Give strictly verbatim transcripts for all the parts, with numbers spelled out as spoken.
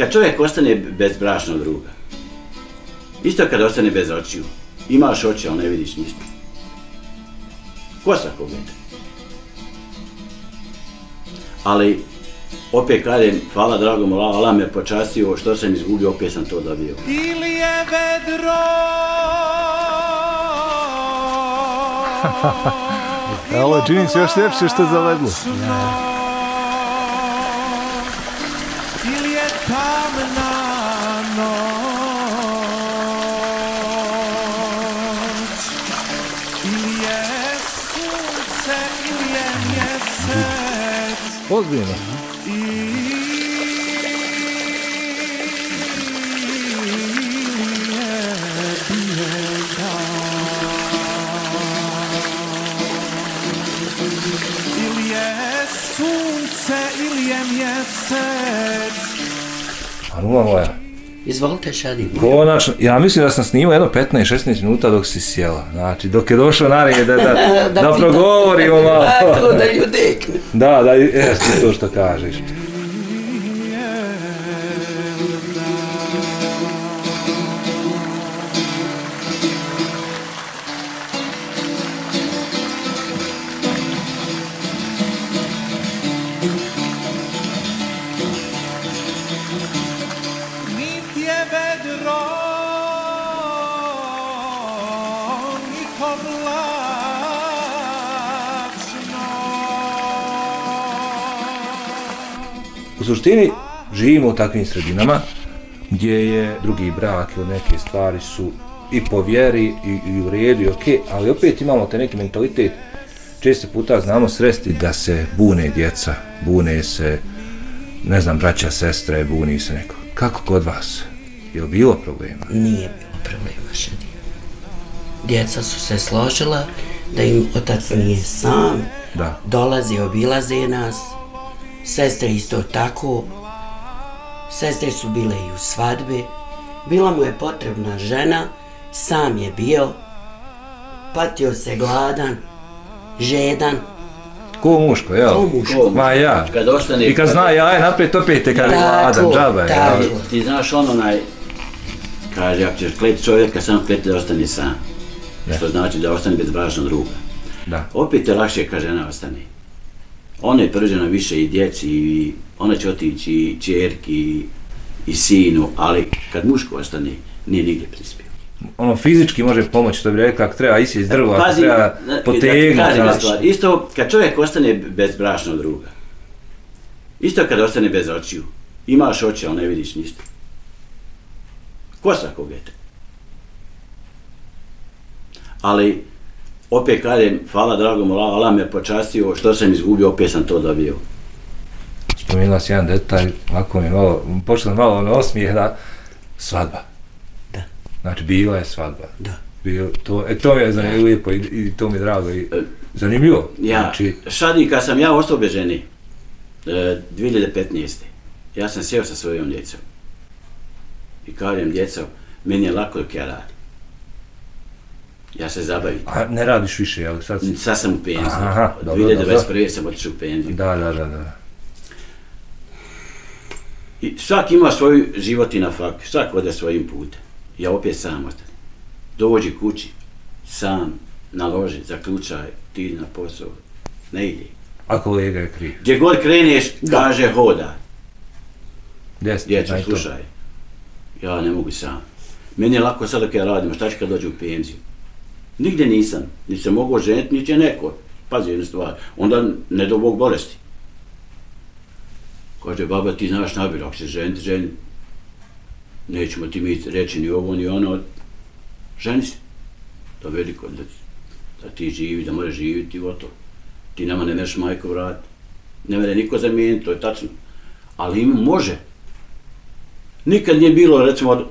Kad čovjek ostane bez bračnog druga, isto kad ostane bez očiju, imaš oči, ali ne vidiš ništa. Ko svako gleda? Ali, opet kažem, hvala dragom, Allah me počastio, što sam izgubio, opet sam to dobio. Ili je vedro! Evo, čini se još ljepše što je zavedlo. Ili je tamna noć, ili je sunce, ili je mjesec. Ozbiljno. Arula moja. Izvolite, Šadi. Konačno, ja mislim da sam snimao jedno petnaest šesnaest minuta dok si sjela. Znači, dok je došao nared da progovorimo malo. Da, da ju dekne. Da, da, jeste to što kažeš. U suštini, živimo u takvim sredinama gdje je drugi brak ili neke stvari su i po vjeri i u redu i okej, ali opet imamo te neki mentalitet. Često puta znamo sresti da se bune djeca, bune se, ne znam, braća, sestre, buni se neko. Kako kod vas? Je li bilo problema? Nije bilo problema, Šadi. Djeca su se složila da im otac nije sam, dolaze, obilaze nas. Sestre isto tako, sestre su bile i u svadbi, bila mu je potrebna žena, sam je bio, patio se gladan, žedan. Ko muško, jel? Ko muško. Ma ja. I kad zna jaje naprijed, opet te kada je gladan, džaba je. Ti znaš ono naj, kaže, ako ćeš kleti čovjeka, samo kleti da ostane sam. Što znači da ostane bez bračnog druga. Opet je lakše kad žena ostane. Ona je prviđena više i djeci, ona će otići i čerki i sinu, ali kad muško ostane, nije nigdje prispio. Ono fizički može pomoći, to bi rekla, ako treba isi iz drva, ako treba potegnuti. Isto kad čovjek ostane bez bračnog druga, isto kad ostane bez očiju, imaš oči, ali ne vidiš ništa. Ko svako gleda? Ali, opet kažem, hvala dragom, Allah me počastio, što sam izgubio, opet sam to dobio. Spomenula si jedan detalj, ovako mi je malo, počela malo ono osmijeh, da, svadba. Da. Znači, bila je svadba. Da. To mi je lijepo i to mi je drago i zanimljivo. Ja, Šadi, kad sam ja ostao bez žene, dvije hiljade petnaeste. Ja sam sjeo sa svojom djecom. I kažem, djeco, meni je lako dok ja radim. Ja se zabavim. A ne radiš više, jel? Sad sam u penziji. Od dvije hiljade dvadeset prve sam otišao u penziju. Da, da, da. Svaki ima svoju život i na faku. Svaki ode svojim putem. Ja opet sam ostanem. Dođi kući, sam, na loži, zaključaj, ti na posao. Ne ide. A kolega je kriv. Gdje god kreneš, kaže hoda. Djeco, slušaj. Ja ne mogu sam. Meni je lako sad dok ja radim, šta ću kad dođu u penziju? Nigdje nisam, ni se mogu ženiti, ni će neko. Pazi jednu stvar, onda ne do Bog bolesti. Kaže, baba, ti znaš nabir, ako se ženiti, ženi. Nećemo ti mi reći ni ovo, ni ono. Ženi se. To je veliko, da ti živi, da more živiti i oto. Ti nama ne mereš majko vrat. Ne mere niko zamijeniti, to je tačno. Ali im može. Nikad nije bilo, recimo,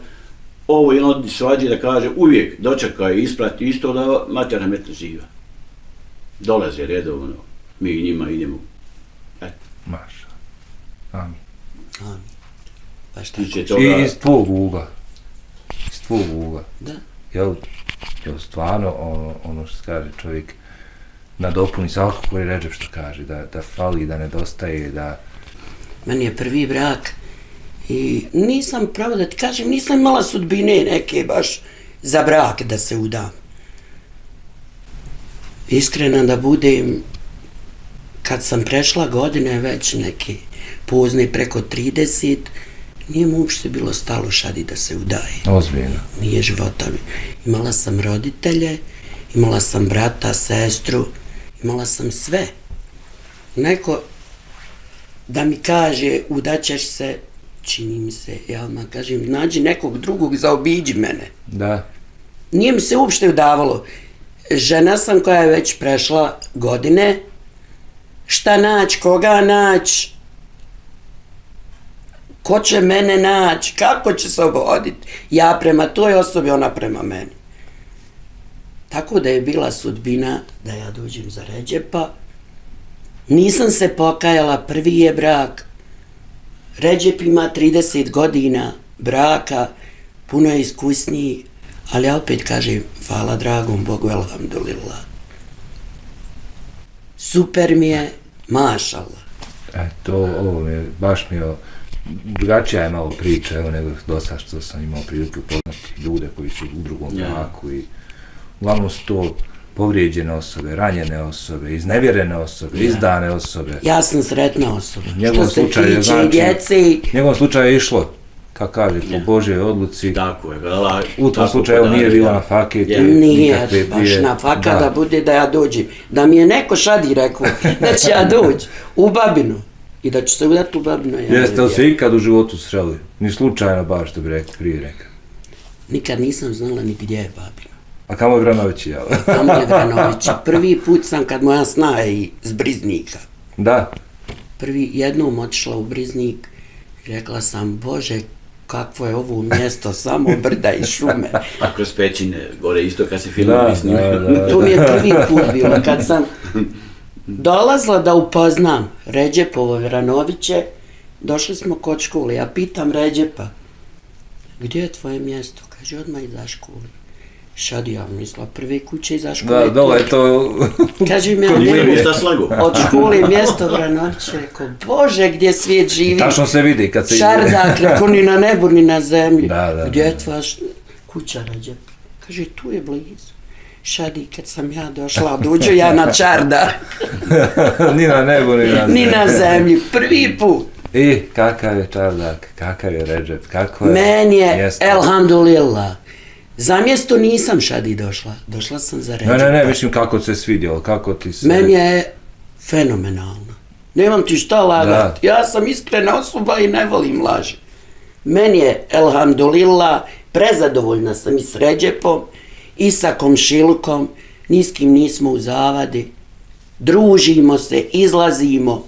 ovo je ono svađi da kaže uvijek dočekaj, isprati isto da materna metna živa. Dolaze redovno, mi i njima idemo. Maša. Amin. Amin. Baš tako. I iz tvog uga. Iz tvog uga. Da. Jel, stvarno, ono što kaže čovjek, nadopuni svakako koji ređe što kaže, da fali, da nedostaje, da... Meni je prvi brak I nisam, pravo da ti kažem, nisam imala sudbine neke baš za brak da se udam. Iskrena da budem, kad sam prešla godine već neke pozne preko trideset, nije mu uopšte bilo stalo Šadi da se udaje. Ozbiljno. Nije života. Imala sam roditelje, imala sam brata, sestru, imala sam sve. Neko da mi kaže udaćeš se, čini mi se, ja vam kažem, nađi nekog drugog, zaobiđi mene. Da. Nije mi se uopšte udavalo. Žena sam koja je već prešla godine, šta naći, koga naći, ko će mene naći, kako će se obhoditi, ja prema toj osobi, ona prema meni. Tako da je bila sudbina da ja dođem za Redžepa. Nisam se pokajala, prvi je brak. Redžep ima trideset godina braka, puno je iskusniji, ali ja opet kažem, hvala dragom Bogu, alhamdulillah. Super mi je, mašala. E, to, ovo mi je, baš mi je, drugačija je malo priča, evo nego do sad što sam imao prilike upoznati ljude koji su u drugom braku i uglavnom su to povrijeđene osobe, ranjene osobe, iznevjerene osobe, izdane osobe. Ja sam sretna osoba. Što se tiče djeci. Njegovom slučaju je išlo, kako kaže, po Božjoj odluci. Tako je. U tom slučaju nije bila na fakat. Nije, baš na fakat da bude da ja dođem. Da mi je neko Šadi rekao da će ja doći u Babinu i da ću se udati u Babinu. Jeste li se ikad u životu sreli? Ni slučajno baš što bi prije rekao. Nikad nisam znala ni gdje je Babina. A kamo je Vranovići, jel? Kamo je Vranovići. Prvi put sam, kad moja sna je iz Briznika. Da. Prvi jednom otišla u Briznik, rekla sam, Bože, kakvo je ovo mjesto, samo brda i šume. A kroz pećine, gore isto, kad se filmovi snimaju. To mi je prvi put bilo, kad sam dolazla da upoznam Redžepovo Vranoviće, došli smo kod škole, ja pitam Redžepa, gdje je tvoje mjesto? Kaže, odmah iza škole. Šadi, ja mislila, prve kuće iza škole. Da, dole je to... Kažem ja, od škole mjesto Vranovića, rekao, Bože, gdje svijet živi. Tačno se vidi kad se ide. Šardak, rekao, ni na nebu, ni na zemlji. Gdje je tva kuća Redžep? Kaže, tu je blizu. Šadi, kad sam ja došla, dođu ja na čardak. Ni na nebu, ni na zemlji. Ni na zemlji, prvi put. I kakav je čardak, kakav je Redžep, kako je... Meni je, elhamdulillah. Za mjesto nisam Šadi došla, došla sam za Redžepa. Ne, ne, ne, mislim kako se svidjelo, kako ti se... Meni je fenomenalno. Nemam ti šta lagati, ja sam iskrena osoba i ne volim laži. Meni je, elhamdulillah, prezadovoljna sam i s Redžepom, i sa komšilukom, ni s kim nismo u zavadi, družimo se, izlazimo.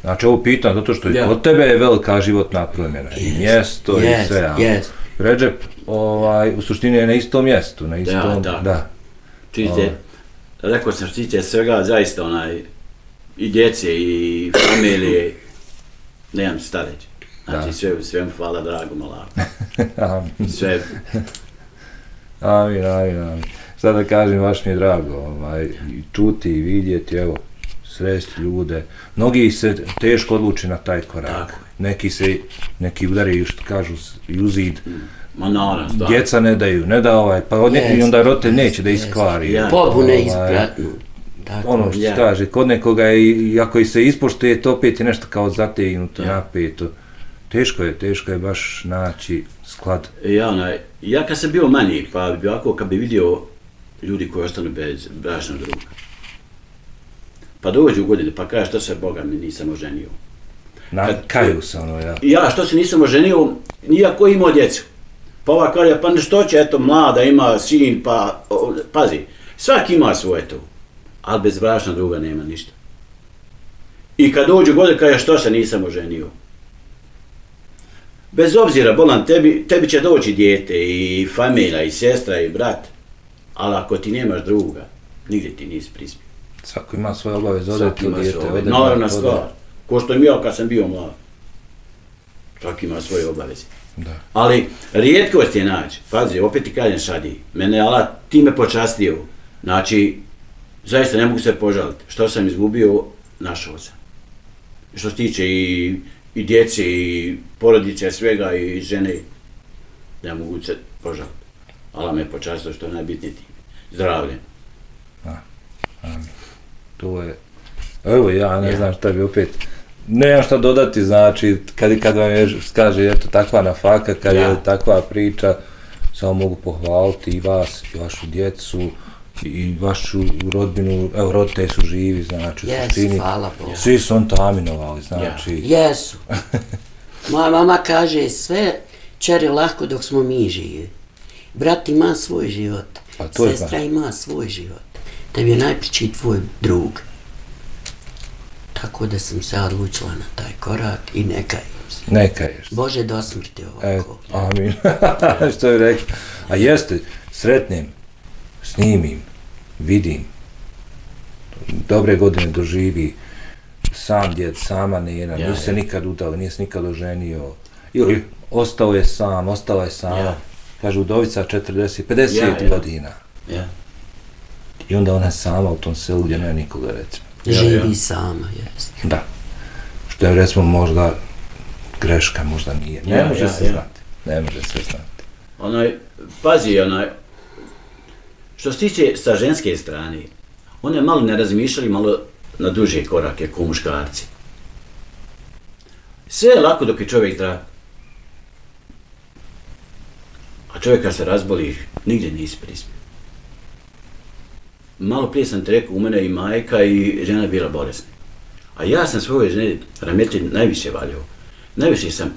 Znači ovo pitan, zato što od tebe je velika životna promjena, i mjesto, i sve. Redžep, u suštini je na istom mjestu, na istom, da. Čite, rekao sam što tiče svega, zaista onaj, i djece, i familije, nemam šta reći. Znači sve u svemu, hvala drago, malako. Sve. Amin, amin, amin. Sad da kažem, baš mi je drago, čuti i vidjeti, evo, sresti ljude. Mnogi se teško odluči na taj korak. Neki se, neki udari, što kažu, i u zid. Djeca ne daju, ne da ovaj, pa od nekog i onda roditelj neće da iskvari. Pobune ispratnu. Ono što se kaže, kod nekoga je, ako se ispoštuje, to opet je nešto kao zategnuto, napeto. Teško je, teško je baš naći sklad. Ja kad sam bio manji, pa bi ovako kad bi vidio ljudi koji ostanu bez bračnog druga, pa dođu u godine, pa kaže što se Boga mi nisam oženio. Kaju se ono, ja. Ja što se nisam oženio, nijako imao djecu. Pa ova kaže, pa nešto će, eto, mlada ima sin, pa, pazi, svaki ima svoje to, ali bez bračnog druga nema ništa. I kad dođu u godine, kaže što se nisam oženio. Bez obzira, bolan, tebi će doći dijete i familija, i sestra, i brat, ali ako ti nemaš druga, nigdje ti nisi prispio. Svako ima svoje obaveze, ode ti dijete, ode ti naravna stvar, ko što im ja kad sam bio mlad. Svako ima svoje obaveze. Ali rijetkost je naći, pazi, opet ti kažem Šadi, mene Allah ti me počastio, znači, zaista ne mogu se požaliti, što sam izgubio, našao sam. Što se tiče i i djece, i porodice, svega, i žene, da mogu se požaliti. Allah me počastio što je najbitnije ti. Zdravlje. To je... Evo, ja ne znam šta bi opet... Nemam šta dodati, znači, kad vam je, kaže, eto, takva nafaka, kad je takva priča, samo mogu pohvaliti i vas, i vašu djecu, i vašu rodbinu, evo, roditelji su živi, znači, u suštini. Svi su on taminovali, znači. Jesu. Moja mama kaže, sve čeri lahko dok smo mi živi. Brat ima svoj život, sestra ima svoj život. Tebi je najpriči tvoj drug. Tako da sam se odlučila na taj korak i neka im se. Neka ješ. Bože, do smrti ovako. Amin. Što je rekao. A jeste, sretnim, snimim, vidim, dobre godine doživi, sam djed, sama nena, nije se nikad udao, nije se nikad oženio. Ili ostao je sam, ostala je sama. Kažu, udovica četrdeset, pedeset godina. I onda ona sama u tom selu gdje ne nikoga, recimo. Živi sama, jesno. Da. Što je, recimo, možda greška, možda nije. Ne može se znati. Ne može se znati. Onaj, pazi, onaj, što se tiče sa ženske strane, one malo ne razmišljali, malo na duže korake, ko muškarci. Sve je lako dok je čovjek zdrav. A čovjeka se razboli, nigdje nisi prispio. Malo prije sam ti rekao, u mene i majka i žena bila bolesna. A ja sam svoje žene Rahmetli najviše valjao. Najviše sam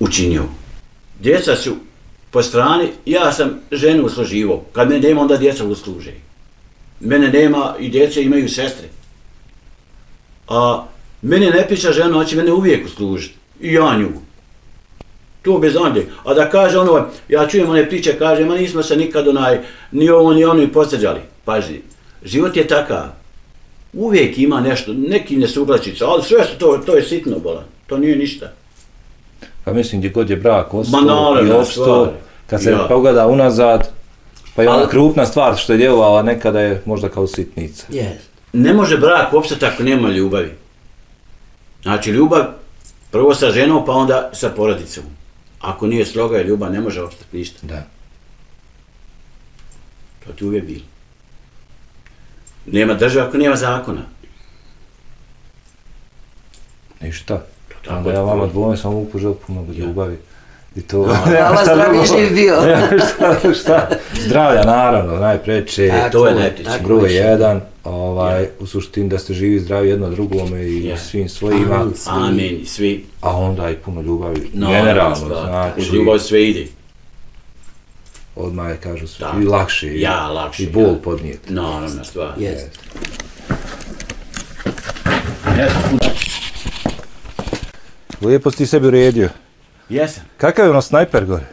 učinio. Djeca su po strani, ja sam ženu usluživao. Kad mene nema, onda djeca usluže. Mene nema i djece imaju sestre. A mene ne piša žena, hoće mene uvijek uslužiti. I ja nju. To bez ondje. A da kaže ono, ja čujem one priče, kaže, ma nismo se nikad onaj, ni ovo, ni ono i posjeđali. Paži, život je takav. Uvijek ima nešto, neki nesuglačica, ali sve su to, to je sitno bolan. To nije ništa. Pa mislim, gdje god je brak ostao i opstao, kad se pogleda unazad, pa je ona krupna stvar što je djelovala nekada je možda kao sitnica. Ne može brak opstati ako nema ljubavi. Znači, ljubav prvo sa ženom, pa onda sa porodicom. Ako nije sloga i ljubav, ne može opstati ništa. Da. To ti uvijek bilo. Nema država ako nema zakona. Ništa. Onda ja vama dvome sam upožel puno ljubavi. I to... Hvala, zdravlje živ bio. Zdravlja, naravno, najpreče. To je najpreče. Broj jedan. U suštini da ste živi zdravi jedno drugome i svim svojima. Amin, svi. A onda i puno ljubavi. Generalno, znači. Uz ljubav sve ide. Odmah je, kažu, i lakše i bol podnijeti. Naravno, stvar. Jeste. Lijepo si ti sebi uredio. Jesam. Kakav je ono snajper gore?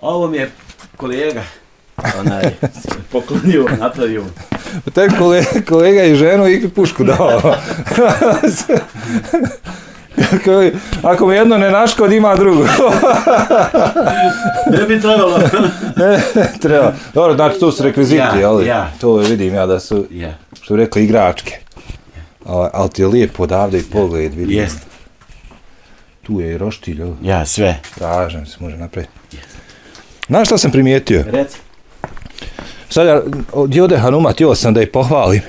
Ovo mi je kolega poklonio, napravio. Taj kolega i ženu i pušku dao. Ako mi jedno ne naškod, ima drugo. Ne bi trebalo. Ne, treba. Dobro, znači tu su rekviziti, ali to vidim ja da su, što bi rekli, igračke. Ali ti je lijepo odavde i pogled vidim. Jeste. Tu je i roštilj, ovo. Ja, sve. Ražem se, može napraviti. Znaš šta sam primijetio? Reci. Sada, gdje ode Hanuma, htio sam da je pohvalim.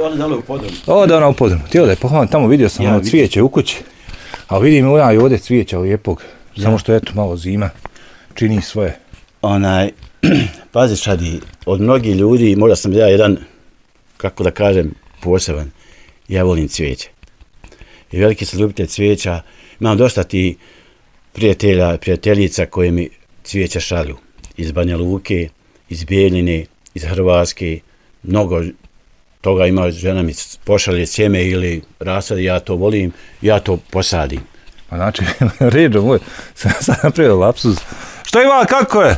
Ode ona u podrumu. Ode ona u podrumu, htio da je pohvalim, tamo vidio sam ono cvijeće u kući. A vidim ona i ovdje cvijeća lijepog, samo što eto malo zima, čini svoje. Onaj, pazi Šadi, od mnogih ljudi, možda sam ja jedan, kako da kažem, poseban, ja volim cvijeće. I veliki sam ljubitelj cvijeća, imam dosta ti prijatelja, prijateljica koje mi cvijeća šalju. Iz Banja Luke, iz Bijeljine, iz Hrvatske, mnogo toga ima, žena mi pošalje sjeme ili rasade, ja to volim, ja to posadim. Pa znači, ređo moj, sam napravio lapsus. Što ima, kako je?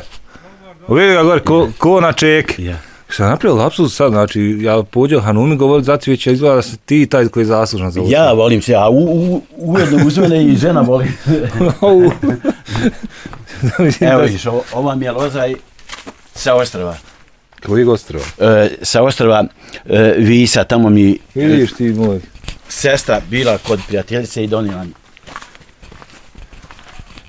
Uvijek ga gore, ko na ček? Sam napravio lapsus sad, znači, ja pođeo Hanumi, govori za cvijeća, izgleda da si ti taj koji je zaslužan za ovo. Ja volim se, a ujedno uz mene i žena voli. Evo viš, ova mi je loza i... Sa ostrava. Kojeg ostrava? Sa ostrava Visa, tamo mi... Vidiš ti moj. Sestra bila kod prijateljice i donijela mi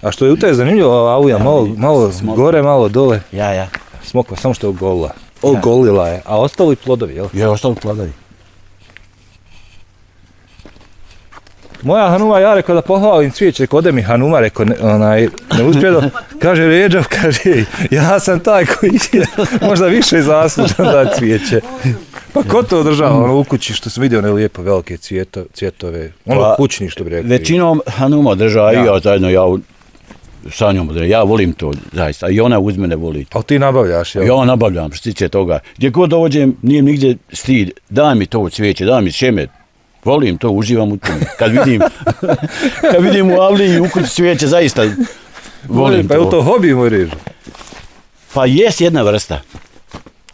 A što je u taj zanimljivo, Auja, malo, malo gore, malo dole. Ja, ja. Smokva, samo što je ogolila. Ogolila je, a ostali plodovi, jel? Je, ostali plodovi. Moja Hanuma, ja rekao da pohvalim cvijeće, kod mi Hanuma, rekao, ne, onaj, ne uspjedo, kaže Ređav, kaže, ja sam taj koji je možda više zaslužan da cvijeće. Pa ko to održava, ono u kući što sam vidio, one lijepo velike cvjeto, cvjetove, ono pa, kućni što bi rekli. Većinom Hanuma održava ja. I ja zajedno, ja sa njom održava, ja volim to zaista, i ona uz mene voli to. Ali ti nabavljaš, jel? Ja nabavljam, što tiče toga. Gdje god dođem, nije nigdje stid, daj mi to cvijeće, daj mi šemet. Volim to, uživam u tome. Kad vidim, kad vidim u avliji ukući cvijeće, zaista volim to. Pa je li to hobi, moj Režo? Pa jes jedna vrsta.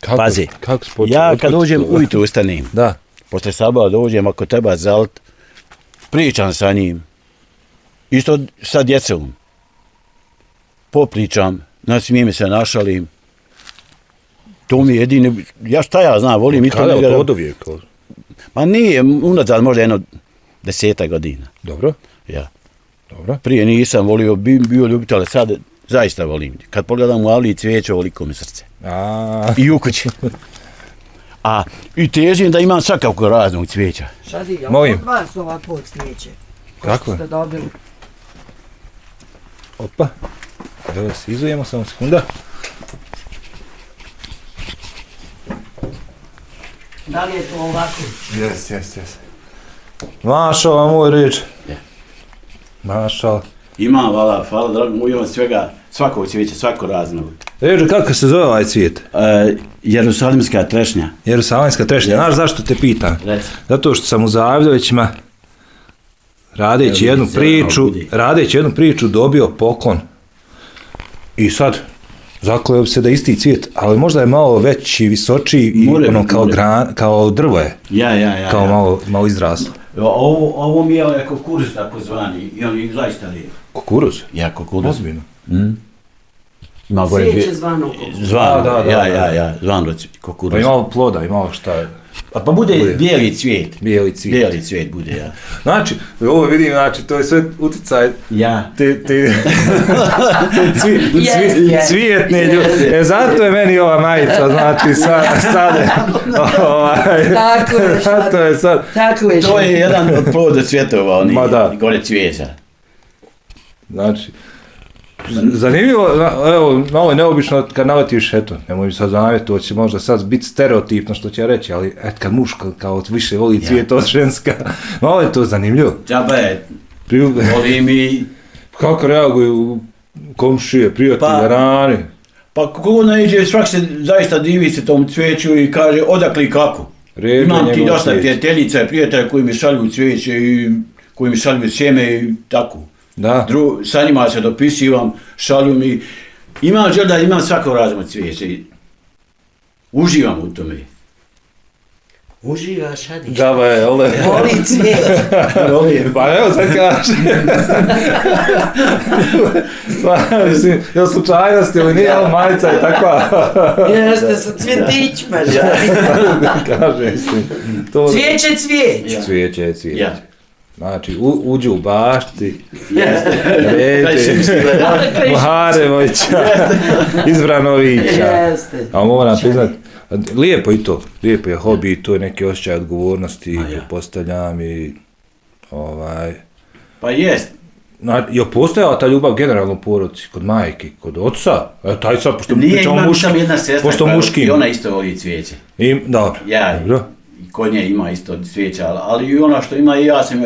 Kako, pazi, kako spoču, ja kad dođem ujutro ustanem, da. Posle sabah dođem, ako treba zalt, pričam sa njim, isto sa djecom. Popričam, nasmijem se, našalim. To mi je jedine, ja šta ja znam, volim i to. Kada je to od uvijek? Ma nije, unazad možda jedno deseta godina. Dobro. Ja. Dobro. Prije nisam volio, bio ljubitelj, ali sad zaista volim. Kad pogledam u avliji cvijeće, ovoliko mi srce. Aaaa. I u kući. A i težim da imam svakako raznog cvijeća. Šadi, ja od vas ovako od cvijeće. Kako ste dobili? Opa. Evo da se izujemo, samo sekunda. Da li je to ovako? Jes, jes, jes. Mašala, moj Reč. Mašala. Imam, hvala, hvala, drago mu, imam svega, svako cvijeće, svako raznog. Ređo, kako se zove ovaj cvijet? E, Jerusalimska trešnja. Jerusalimska trešnja, znaš zašto te pitan? Reci. Zato što sam u Zavidovićima, radeći jednu priču, radeći jednu priču, dobio poklon. I sad... Zakleo bi se da isti cvijet, ali možda je malo veći, visočiji i more, ono kao, gran, kao drvo je, ja, ja, ja, kao ja. Malo, malo izraslo. Ovo, ovo mi je kukuruz tako zvani i on je zaista lijep. Kukuruz? Ja, kukuruz. Ozbiljno. Mm. Cvijeće zvano kukuruz. Zvano, da, da, ja, ja, ja, zvano kukuruz. Pa imao ploda, imao šta je. A pa bude, bude bijeli cvijet. Bijeli cvijet. Bijeli cvijet bude, ja. Znači, ovo vidim, znači, to je sve utjecaj ja. te, te cvi, yes, cvi, yes, cvijetne yes, ljudi. Yes. E, zato je meni ova majica, znači, sa, sade. Ovaj, tako je, šta. To je, sad. Tako je, to je jedan od ploda cvjetova, oni gore cvijeća. Znači, zanimljivo, evo, malo je neobično kad naletiš, eto, nemoj sad zanavjeti, to će možda sad biti stereotipno što će reći, ali et kad muška kao više voli cvijet od ženska, malo je to zanimljivo. Džaba je, volim i... Kako reaguju komšije, prijatelje, rani? Pa kako neđe, svak se zaista divi se tom cvijeću i kaže odakle i kako. Imam ti dosta prijateljica, prijatelja koji mi šalju cvijeće i koji mi šalju sjeme i tako. Da. Dru, sa njima se dopisivam, šalju mi, imam želj da imam svako razno cvijeće, uživam u tome. Uživaš, Šadi? Džaba je, ole. Voli cvijeće. Pa evo sad kaže. Pa, mislim, je li slučajnost ili nije, ali majica je takva. Jeste sa cvjetićima, Šadi. Kaže, mislim. To... Cvijeće, cvijeće. Ja. Cvijeće, cvijeće. Ja. Znači, u, uđe u bašti, ređe, Maharevoća, iz Vranovića. A moram priznati, lijepo i to, lijepo je hobi i to je neki osjećaj odgovornosti, postavljam i ovaj... Pa jest. Je postojala ta ljubav generalno u porodici, kod majke, kod oca? E, taj sad, pošto pričamo muškim. Nije, imam jedna sestra i ona isto voli cvijeće. Dobro, dobro. Kod nje ima isto cvijeća, ali i ona što ima i ja sam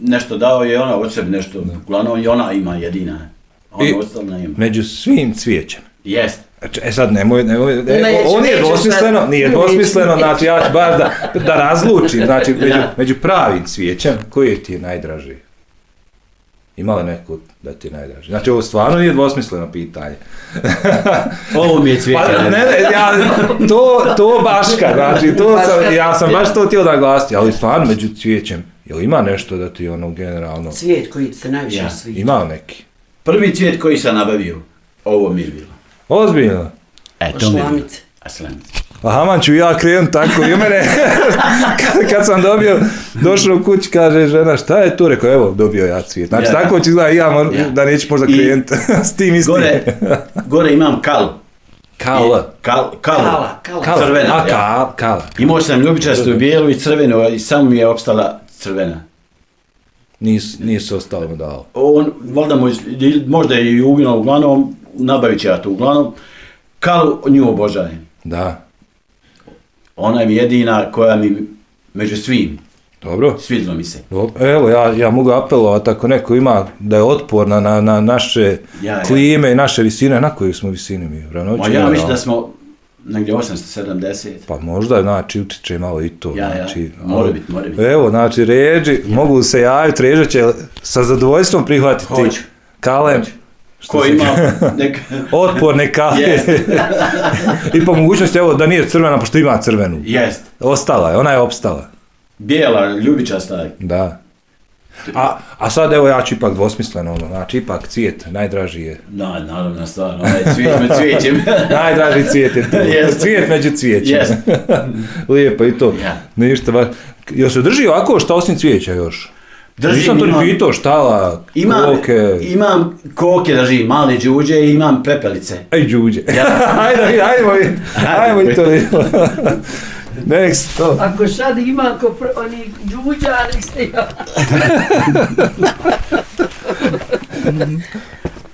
nešto dao i ona od sebe nešto, uglavnom i ona ima jedina, ona I, ostalna ima. Među svim cvijećem? Jest. E sad nemoj, nemoj, ne, ne, on je dvosmisleno, sad, nije dvosmisleno, znači ja ću bar da, da razlučim, znači među, ja. Među pravim cvijećem, koji ti je najdraži? Ima li neko da ti je najdraži? Znači ovo stvarno nije dvosmisleno pitanje. Ovo mi je cvijeće. Pa, ne, ne, ja, to, to baška, znači, to sam, ja sam baš to htio naglasiti, ali stvarno među cvijećem, je li ima nešto da ti ono generalno... Cvijet koji se najviše ja. Sviđa. Ima li neki? Prvi cvijet koji sam nabavio, ovo mi je bilo. Ozbiljno? E, to mi je bilo. Aslamice. Haman ću ja krenuti tako i u mene. kad, kad sam dobio, došao u kući, kaže žena, šta je tu? Rekao, evo, dobio ja cvijet. Znači, ja, tako ću gledati, ja moram, ja. Da neću možda krenuti s tim istim. Gore, gore imam kalu. Kala. Kala. Kala. Kala. Crvena. A, kala. Kala. Imao sam ljubičastu bijelu i crvenu i samo mi je opstala crvena. Nis, nije se ostalima dao. On, valjda mu, možda je i uginao uglavnom, nabavit će ja to uglavnom. Kalu nju obožajem. Da. Ona je jedina koja mi, među svim, dobro. Svidilo mi se. Dobro. Evo, ja, ja mogu apelovat ako neko ima da je otporna na, na naše ja, ja. klime i naše visine, na koju smo visini mi? Vranovići, Ma ja mislim da smo negdje osamsto sedamdeset. Pa možda, znači, utiče malo i to. Ja, znači, ja. Mora biti, mora biti. Evo, znači, Ređi, ja. Mogu se javiti, Ređa će sa zadovoljstvom prihvatiti. Hoću. Kalem. Hoću. Ko ima nek... otporne kale. I po mogućnosti, evo, da nije crvena, pošto ima crvenu. Jest. Ostala je, ona je opstala. Bijela, ljubičasta. Da. A, a sad, evo, ja ću ipak dvosmisleno, ono, znači, ipak cvijet, najdraži je. Da, naravno, stvarno, cvijet me cvijećem. Najdraži cvijet je to. Yes. Cvijet među cvijećem. Yes. Lijepo i to. Ja. Ništa baš. Jel se drži ovako, šta osim cvijeća još? Držim, nisam to ni pitao, štala, imam, koke. Imam koke, držim, male džuđe i imam prepelice. Ej, džuđe. Ja. Ajde, ajde, ajde, ajmo i to. Next, to. Ako Šadi ima ko pr... oni džuđa, nek se ja.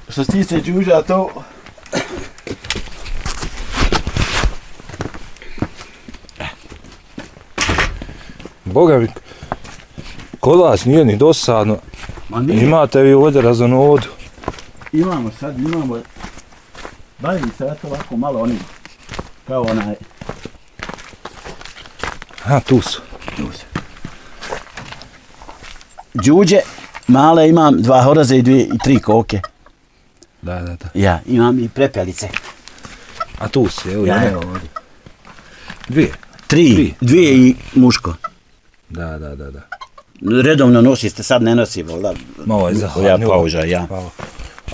Što se tiče džuđa, to... Boga mi, kod vas nije ni dosadno. Imate vi ovdje razonovodu. Imamo sad, imamo... Bavim se ja to ovako malo onim, kao onaj... Aha, tu su. Tu su. Đuđe, male imam dva horaze i, dvije, i tri koke. Da, da, da. Ja, imam i prepelice. A tu su, evo, ja, evo ovdje. Dvije? Tri, dvije, dvije i muško. Da, da, da, da. Redovno nosite, sad ne nosi, voljda. Malo je zahladnju. Ja, pauža, ja. Malo.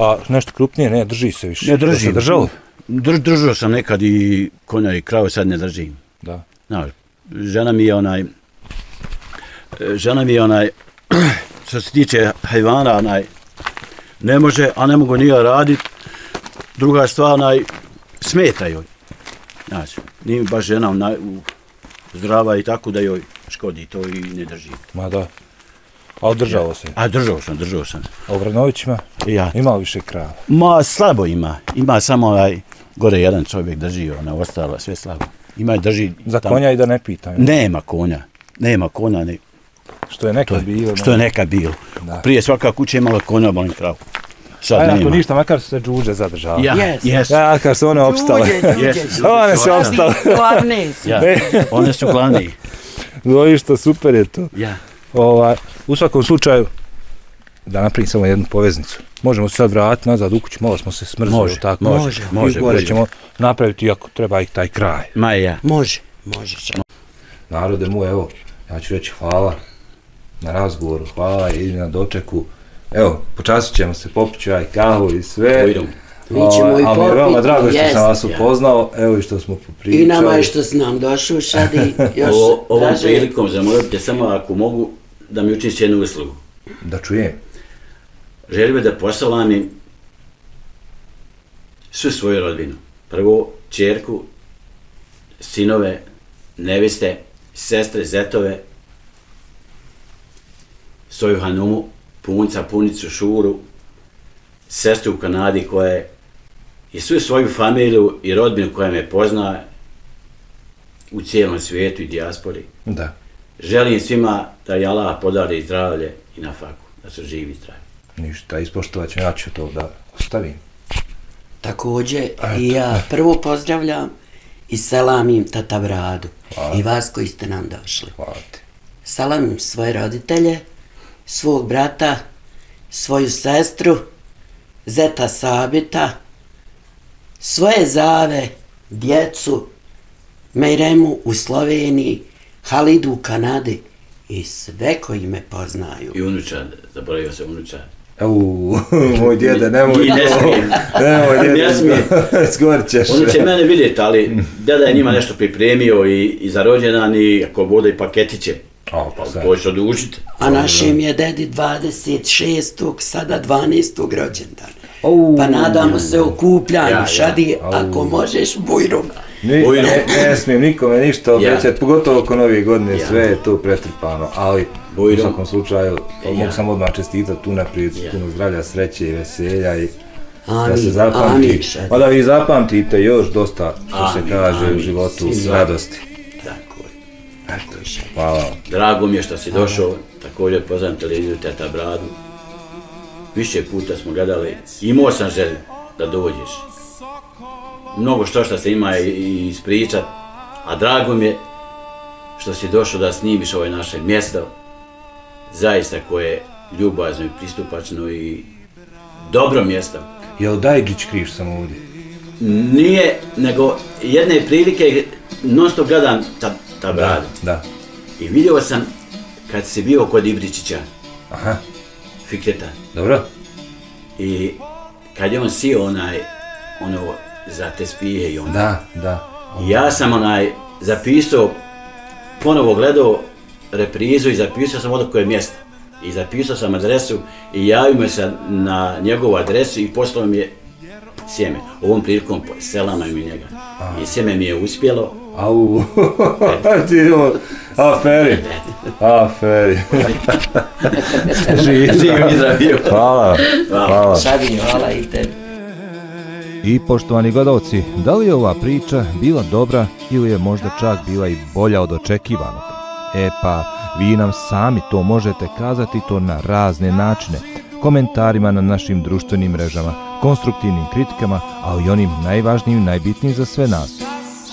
A nešto krupnije, ne, drži se više. Ne drži. Držao? Drž, držao sam nekad i konja i krave, sad ne držim. Da. Znaš. Žena mi je onaj, žena mi je onaj, što se tiče hajvana, onaj, ne može, a ne mogu nije raditi. Druga stvar, onaj, smeta joj. Znači, nije baš žena onaj, u, zdrava i tako da joj škodi, to i ne drži. Ma da, a održao se? A držao sam, držao sam. A u Vranovićima ja. Ima više krava? Ma, slabo ima, ima samo onaj, gore jedan čovjek drži, ona ostala, sve slabo. Ima drži za tam. Konja i da ne pitam. Nema konja. Nema konja. Ne. Što je nekad je, bilo. Što je nekad bilo. Da. Prije svaka kuća imala konja, malim kravu. Sad aj, nema. Ako ništa, makar su se džuđe zadržala. Ja, yes. Ja, makar su one opstale. Yes. One su opstale. Glavne su. Ja. One su glavne. Dovišta, super je to. Ja. Ova, u svakom slučaju, da napravim samo jednu poveznicu. Možemo se sad vratiti nazad u kuću, malo smo se smrzili. Može, tako, može, može. Može ćemo napraviti ako treba i taj kraj. Ma ja. Može, može. Narode mu, evo, ja ću reći hvala na razgovoru, hvala i na dočeku. Evo, počasit ćemo se, popit ću ja i kahu i sve. Idemo. Ali mi je veoma drago što sam vas upoznao, evo i što smo popričali. I nama je što si nam došao, Šadi. Ovom prilikom zamolite samo ako mogu da mi učiniš jednu uslugu. Da čujem. Želim da poslanim svu svoju rodbinu. Prvo, čerku, sinove, neveste, sestre, zetove, svoju hanumu, punca, punicu, šuru, sestru u Kanadi koja je i svu svoju familiju i rodbinu koja me pozna u cijelom svijetu i dijaspori. Da. Želim svima da je Allah podari zdravlje i na faku, da su živi i zdravi. Ništa, ispoštovat ću, ja ću to da ostavim. Također, i ja prvo pozdravljam i salamim Tata Bradu i vas koji ste nam došli. Hvala ti. Salamim svoje roditelje, svog brata, svoju sestru, zeta Sabita, svoje zave, djecu, Mejremu u Sloveniji, Halidu u Kanadi i sve koji me poznaju. I unučan, zaboravio se unučan. Uuu, moj djede, nemoj to, nemoj djede, skor ćeš. Oni će mene vidjeti, ali djeda je njima nešto pripremio i za rođendan i ako bude i paketiće. To će se odužiti. A našem je dedi dvadeset šestog, sada dvanaestog rođendan. Pa nadamo se o kupljanju, Šadi, ako možeš, bujrum. Ne smijem nikome ništa obećati, pogotovo oko nove godine, sve je to pretrpano, ali u svakom slučaju mogu sam odmah čestitati tu naprijed, puno zdravlja, sreće i veselja i da se zapamtite. Pa da vi zapamtite još dosta što se kaže u životu radosti. Hvala. Drago mi je što si došao, također poznam televiziju Tata Bradu. Više puta smo gledali, imao sam želju da dođeš. Mnogo što što se ima i ispričat, a drago mi je što si došao da snimiš ovo naše mjesto, zaista koje je ljubazno i pristupačno i dobro mjesto. Jel Dajđić kriš sam ovdje? Nije, nego jedne prilike non stop gledam Ta Brada. I vidio sam kad si bio kod Ibričića, Fikreta. Dobro. I kad je on sio onaj, ono, za te spije i onda. Da, da. Ja sam onaj zapisao, ponovo gledao reprizu i zapisao sam od koje mjesta. I zapisao sam adresu i javio me se na njegovu adresu i poslao mi je sjeme. Ovom prilikom selano mi njega. I sjeme mi je uspjelo. Au, ti imamo aferi, aferi. Živim i zdravio. Hvala, hvala. Šadi, hvala i tebi. I poštovani gledalci, da li je ova priča bila dobra ili je možda čak bila i bolja od očekivanog? E pa, vi nam sami to možete kazati to na razne načine, komentarima na našim društvenim mrežama, konstruktivnim kritikama, ali i onim najvažnijim i najbitnijim za sve nas.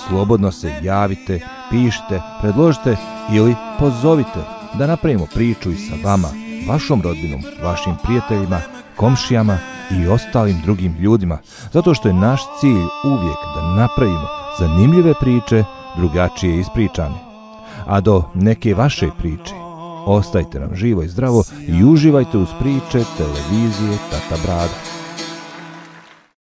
Slobodno se javite, pišite, predložite ili pozovite da napravimo priču i sa vama, vašom rodbinom, vašim prijateljima, komšijama i ostalim drugim ljudima, zato što je naš cilj uvijek da napravimo zanimljive priče, drugačije ispričane. A do neke vaše priče, ostajte nam živo i zdravo i uživajte uz priče televizije Tata Brada.